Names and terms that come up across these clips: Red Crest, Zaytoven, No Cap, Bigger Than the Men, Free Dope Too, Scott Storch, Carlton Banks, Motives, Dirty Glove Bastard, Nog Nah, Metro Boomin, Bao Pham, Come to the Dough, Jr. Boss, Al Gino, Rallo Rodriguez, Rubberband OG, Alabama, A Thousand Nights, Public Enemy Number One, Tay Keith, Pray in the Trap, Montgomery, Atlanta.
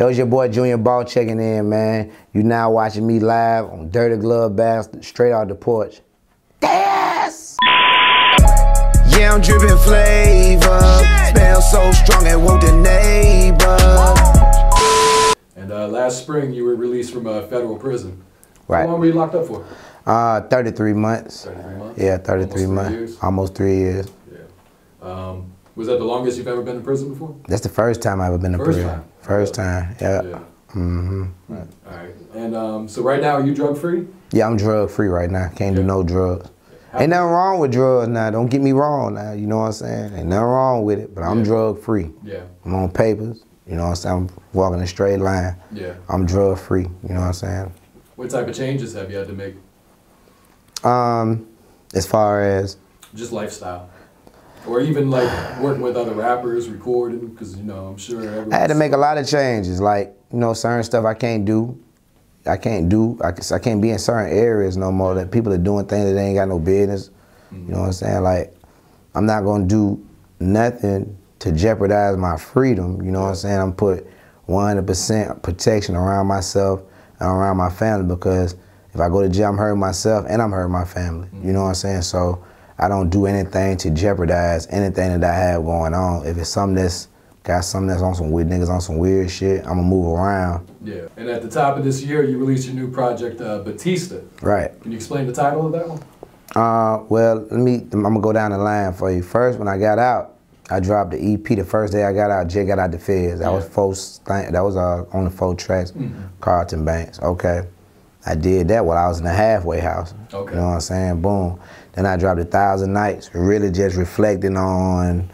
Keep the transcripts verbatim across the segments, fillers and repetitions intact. Yo, it's your boy Junior Boss checking in, man. You now watching me live on Dirty Glove Bastard, straight out the porch. Yes! Yeah, I'm dripping flavor. Shit. Smell so strong it woke the neighbor. And uh, last spring you were released from uh, federal prison. Right. How long were you locked up for? Uh, thirty-three months. thirty-three months? Yeah, thirty-three months. Almost three years. Yeah. Um, was that the longest you've ever been in prison before? That's the first time I've ever been in prison. First time? First time, yeah. yeah. Mm-hmm. Right. All right. And um, so right now, are you drug-free? Yeah, I'm drug-free right now. Can't yeah. do no drugs. How Ain't nothing wrong with drugs now. Don't get me wrong now. You know what I'm saying? Ain't nothing wrong with it, but I'm yeah. drug-free. Yeah. I'm on papers. You know what I'm saying? I'm walking a straight line. Yeah. I'm drug-free. You know what I'm saying? What type of changes have you had to make? Um, as far as? Just lifestyle. Or even like working with other rappers, recording, because, you know, I'm sure I had to make a lot of changes. Like, you know, certain stuff I can't do. I can't do. I, I can't be in certain areas no more. That people are doing things that they ain't got no business. Mm-hmm. You know what I'm saying? Like, I'm not going to do nothing to jeopardize my freedom. You know what I'm saying? I'm put one hundred percent protection around myself and around my family, because if I go to jail, I'm hurting myself and I'm hurting my family. Mm-hmm. You know what I'm saying? So I don't do anything to jeopardize anything that I have going on. If it's something that's got something that's on some weird niggas on some weird shit, I'ma move around. Yeah, and at the top of this year, you released your new project, uh, Batista. Right. Can you explain the title of that one? Uh, well, let me, I'm gonna go down the line for you. First, when I got out, I dropped the E P. The first day I got out, Jay got out the feds. That yeah. was four, th that was uh, on the four tracks, mm-hmm. Carlton Banks, okay. I did that while I was in the halfway house. Okay. You know what I'm saying? Boom. Then I dropped A Thousand Nights, really just reflecting on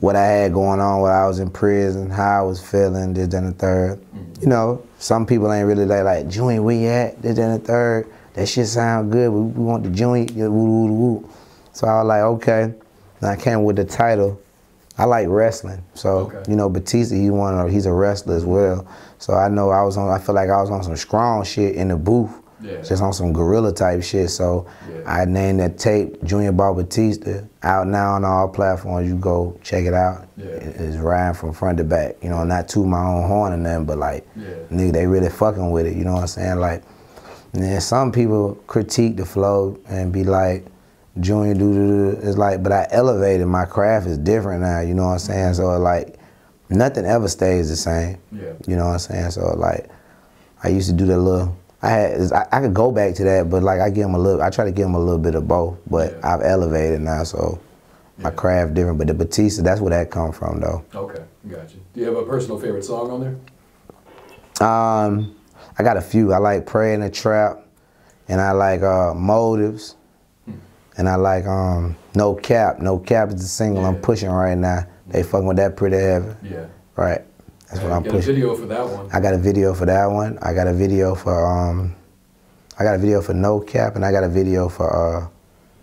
what I had going on while I was in prison, how I was feeling, this, that, and the third. Mm-hmm. You know, some people ain't really like, like Junior, where you at? This, that, and the third. That shit sound good. We, we want the Junior. Woo, woo, woo. So I was like, okay. And I came with the title. I like wrestling, so okay. you know Batista. He wanted, he's a wrestler as well. So I know I was on. I feel like I was on some strong shit in the booth, yeah. just on some guerrilla type shit. So yeah. I named that tape Junior Boss Batista. Out now on all platforms. You go check it out. Yeah. It's riding from front to back. You know, not to my own horn or nothing, but like, yeah. nigga, they really fucking with it. You know what I'm saying? Like, and then some people critique the flow and be like, Junior doo doo doo. It's like, but I elevated my craft. Is different now. You know what I'm saying? So like, nothing ever stays the same. Yeah. You know what I'm saying? So like, I used to do that little. I had. I, I could go back to that, but like, I give them a little. I try to give them a little bit of both. But yeah. I've elevated now, so yeah. my craft different. But the Batista, that's where that come from, though. Okay, gotcha. Do you have a personal favorite song on there? Um, I got a few. I like Pray in the Trap, and I like uh, Motives. And I like um, No Cap. No Cap is the single yeah. I'm pushing right now. They fucking with that pretty heavy. Yeah. Right. That's what I'm pushing. You got a video for that one. I got a video for that one. I got a video for um, I got a video for No Cap, and I got a video for uh,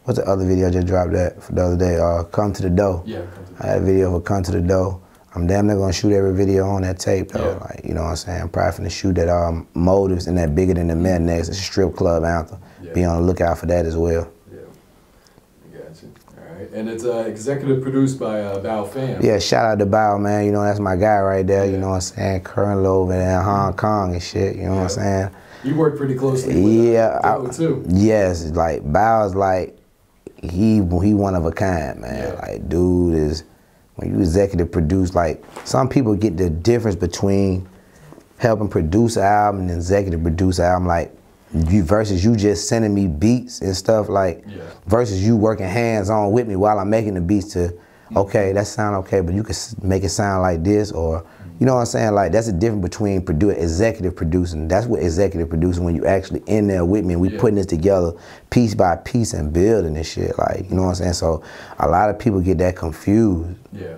what's the other video I just dropped that for the other day? Uh, Come to the Dough. Yeah. Come to the I had a video for Come to the Dough. I'm damn near gonna shoot every video on that tape though. Yeah. Like, you know what I'm saying? I'm probably finna shoot that um, Motives and that Bigger Than the Men next. It's a strip club anthem. Yeah. Be on the lookout for that as well. And it's uh, executive produced by uh, Bao Pham. Yeah, shout out to Bao, man. You know, that's my guy right there. Yeah. You know what I'm saying? Currently over there in Hong Kong and shit. You know yeah. what I'm saying? You work pretty closely with yeah, him too. Yes, like Bao's like, he, he one of a kind, man. Yeah. Like, dude is, when you executive produce, like, some people get the difference between helping produce an album and executive produce an album. Like, You versus you just sending me beats and stuff like, yeah. versus you working hands on with me while I'm making the beats to, okay, that sound okay, but you can make it sound like this or, you know what I'm saying? Like, that's the difference between produ executive producing. That's what executive producing, when you actually in there with me and we yeah. putting this together piece by piece and building this shit. Like, you know what I'm saying? So a lot of people get that confused. Yeah.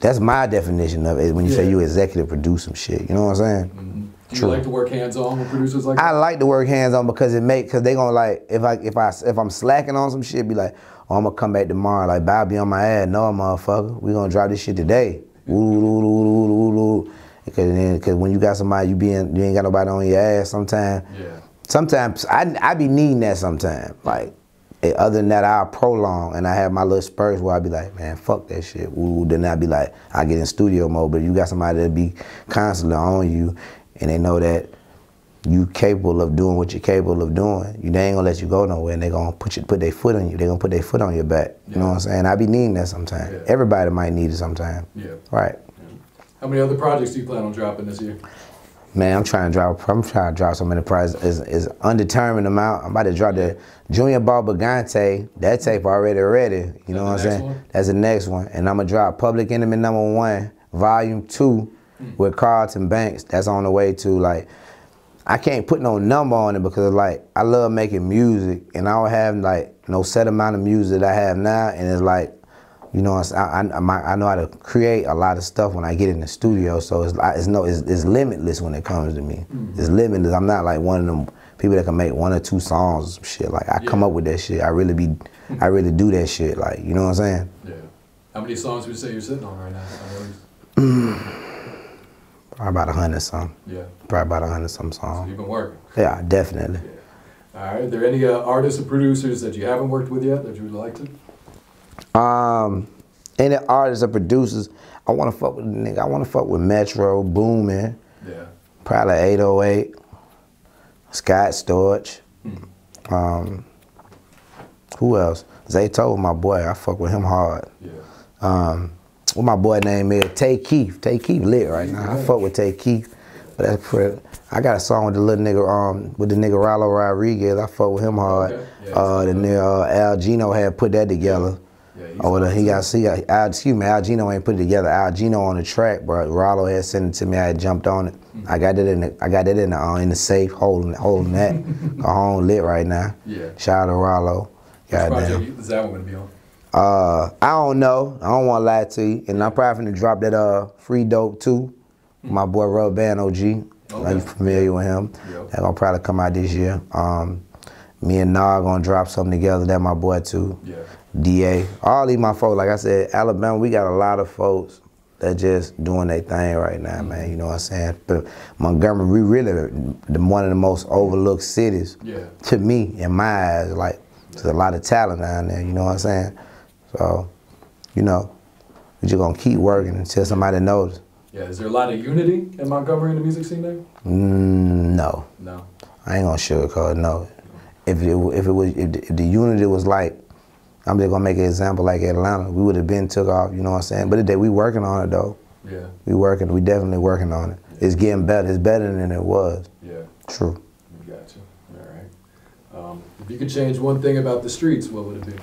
That's my definition of it when you yeah. say you executive produce some shit. You know what I'm saying? Mm-hmm. Do you True. like to work hands-on with producers like that? I like to work hands-on because it make, because they gonna like, if I, if I, if I'm slacking on some shit, be like, oh, I'm gonna come back tomorrow. Like, Bob be on my ass. No, motherfucker. We gonna drop this shit today. Ooh, because when you got somebody, you being, you ain't got nobody on your ass sometimes. Yeah. Sometimes, I, I be needing that sometimes. Like, And other than that, I'll prolong, and I have my little spurts where I'll be like, man, fuck that shit. Ooh, then I'll be like, I get in studio mode, but you got somebody that'll be constantly on you, and they know that you capable of doing what you're capable of doing. You, they ain't gonna let you go nowhere, and they gonna put you, put their foot on you. They gonna put their foot on your back. Yeah. You know what I'm saying? I be needing that sometimes. Yeah. Everybody might need it sometime. Yeah. Right. Yeah. How many other projects do you plan on dropping this year? Man, I'm trying to drop. I'm trying to drop so many projects. It's, it's undetermined amount. I'm about to drop the Junior Barbagante. That tape already ready. You know what I'm saying? One? That's the next one. And I'm gonna drop Public Enemy Number One, Volume Two, mm. with Carlton Banks. That's on the way to, like, I can't put no number on it because, like, I love making music and I don't have, like, no set amount of music that I have now. And it's like, you know, I, I, I know how to create a lot of stuff when I get in the studio. So it's, it's, no, it's, it's limitless when it comes to me. Mm-hmm. It's limitless. I'm not like one of them people that can make one or two songs or some shit. Like, I yeah. come up with that shit. I really be, I really do that shit. Like, you know what I'm saying? Yeah. How many songs would you say you're sitting on right now? Probably about a hundred some. Yeah. Probably about a hundred some songs. So you've been working. Yeah, definitely. Yeah. All right. Are there any uh, artists or producers that you haven't worked with yet that you would like to? Um, any artists or producers? I want to fuck with nigga. I want to fuck with Metro Boomin. Yeah. Probably eight oh eight. Scott Storch. Hmm. Um, who else? Zaytoven, my boy. I fuck with him hard. Yeah. Um. What my boy name is, Tay Keith. Tay Keith lit right now. I fuck with Tay Keith. But that's pretty. I got a song with the little nigga, um, with the nigga Rallo Rodriguez. I fuck with him hard. Okay. Yeah, uh, the nigga uh, Al Gino had put that together. Yeah, yeah, oh, the, he got see. Al, excuse me, Al Gino ain't put it together. Al Gino on the track, but Rallo had sent it to me. I had jumped on it. Mm-hmm. I got that in the, I got that in the, uh, in the safe, holding, holding that. Cajon lit right now. Yeah. Shout out to Rallo. Goddamn. Is that one gonna be on? Uh, I don't know. I don't want to lie to you. And I'm probably going to drop that uh, Free Dope Too. My boy Rubberband O G. Okay. Are you familiar with him? Yep. That's going to probably come out this year. Um, me and Nog going to drop something together. That my boy too. Yeah. D A. All these my folks. Like I said, Alabama, we got a lot of folks that just doing their thing right now, mm-hmm. man. You know what I'm saying? But Montgomery, we really the, one of the most overlooked cities yeah. to me, in my eyes. Like, there's a lot of talent down there. You know what I'm saying? So, you know, we're just gonna keep working until somebody knows. Yeah, is there a lot of unity in Montgomery in the music scene there? Mm, no. No. I ain't gonna sugarcoat it, no. no. If it, if it was, if the, if the unity was like, I'm just gonna make an example like Atlanta, we would have been took off, you know what I'm saying? But today we working on it though. Yeah. We working, we definitely working on it. Yeah. It's getting better, it's better than it was. Yeah. True. Gotcha, all right. Um, if you could change one thing about the streets, what would it be?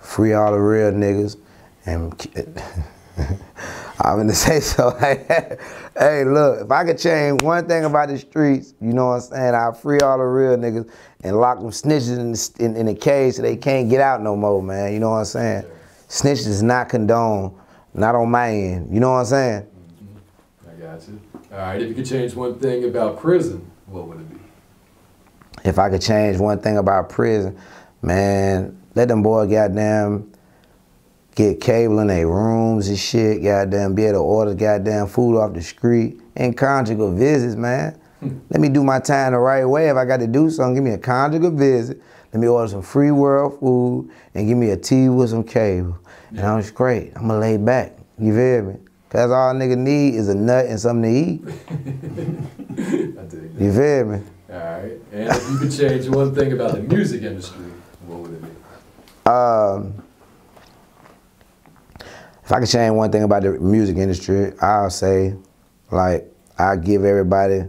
Free all the real niggas, and I'm gonna say so. Hey, look, if I could change one thing about the streets, you know what I'm saying? I free all the real niggas and lock them snitches in the, in, in the cage so they can't get out no more, man. You know what I'm saying? Yeah. Snitches is not condoned, not on my end. You know what I'm saying? Mm-hmm. I got you. All right, if you could change one thing about prison, what would it be? If I could change one thing about prison, man. Let them boy goddamn get cable in their rooms and shit, goddamn be able to order goddamn food off the street and conjugal visits, man. Let me do my time the right way. If I got to do something, give me a conjugal visit. Let me order some free world food and give me a tea with some cable. Yeah. And I'm just great. I'm gonna lay back. You feel me? Cause all nigga need is a nut and something to eat. I dig that. You feel me? All right. And if you could change one thing about the music industry, what would it be? Um, if I could change one thing about the music industry, I'll say, like, I give everybody,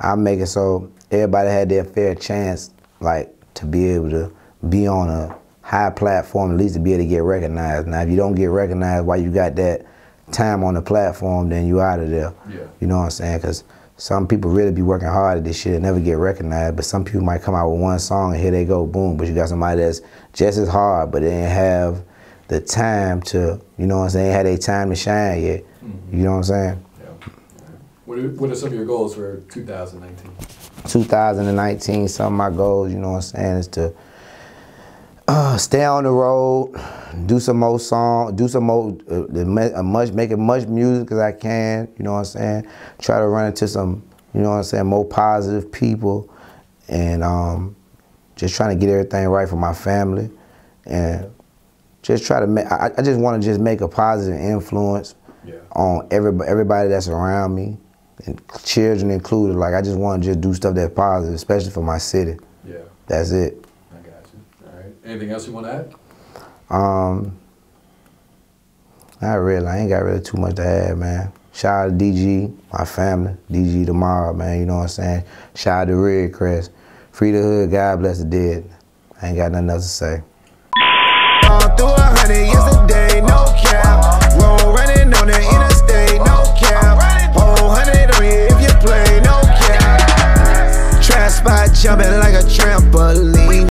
I make it so everybody had their fair chance, like, to be able to be on a high platform, at least to be able to get recognized. Now, if you don't get recognized while you got that time on the platform, then you out of there. Yeah. You know what I'm saying? Because some people really be working hard at this shit and never get recognized, but some people might come out with one song and here they go, boom. But you got somebody that's just as hard, but they didn't have the time to, you know what I'm saying, had their time to shine yet. Mm-hmm. You know what I'm saying? Yeah. What are, what are some of your goals for two thousand nineteen? two thousand nineteen, some of my goals, you know what I'm saying, is to uh, stay on the road, do some more song, do some more, uh, much, make as much music as I can, you know what I'm saying? Try to run into some, you know what I'm saying, more positive people, and um, just trying to get everything right for my family, and just try to make, I, I just want to just make a positive influence yeah. on everybody, everybody that's around me, and children included. Like, I just want to just do stuff that's positive, especially for my city. Yeah. That's it. I got you. All right. Anything else you want to add? Um, I really, I ain't got really too much to add, man. Shout out to D G, my family, D G tomorrow, man, you know what I'm saying? Shout out to Red Crest. Free the hood, God bless the dead. I ain't got nothing else to say.